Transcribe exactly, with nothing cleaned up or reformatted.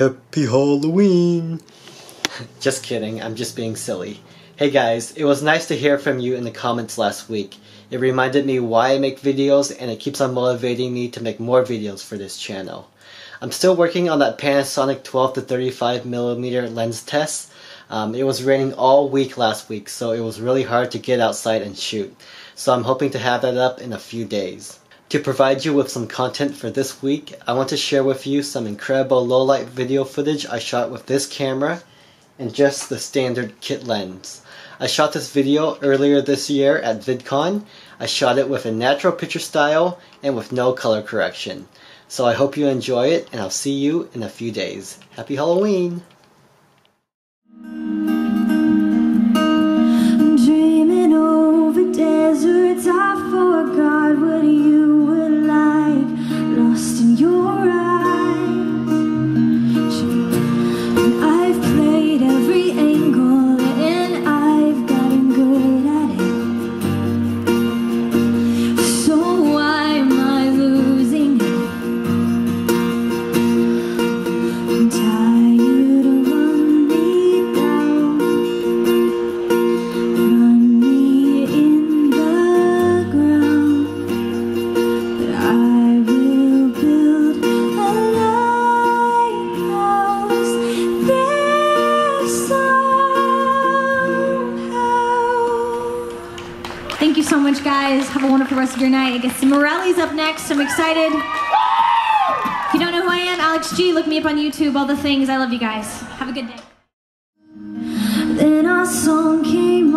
Happy Halloween! Just kidding, I'm just being silly. Hey guys, it was nice to hear from you in the comments last week. It reminded me why I make videos, and it keeps on motivating me to make more videos for this channel. I'm still working on that Panasonic twelve to thirty-five millimeter lens test. Um, it was raining all week last week, so it was really hard to get outside and shoot. So I'm hoping to have that up in a few days. To provide you with some content for this week, I want to share with you some incredible low-light video footage I shot with this camera and just the standard kit lens. I shot this video earlier this year at VidCon. I shot it with a natural picture style and with no color correction. So I hope you enjoy it, and I'll see you in a few days. Happy Halloween! I'm dreaming over deserts I forgot what you Thank you so much, guys. Have a wonderful rest of your night. I guess Morelli's up next. I'm excited. If you don't know who I am, Alex G, look me up on YouTube, all the things. I love you guys. Have a good day. Then our song came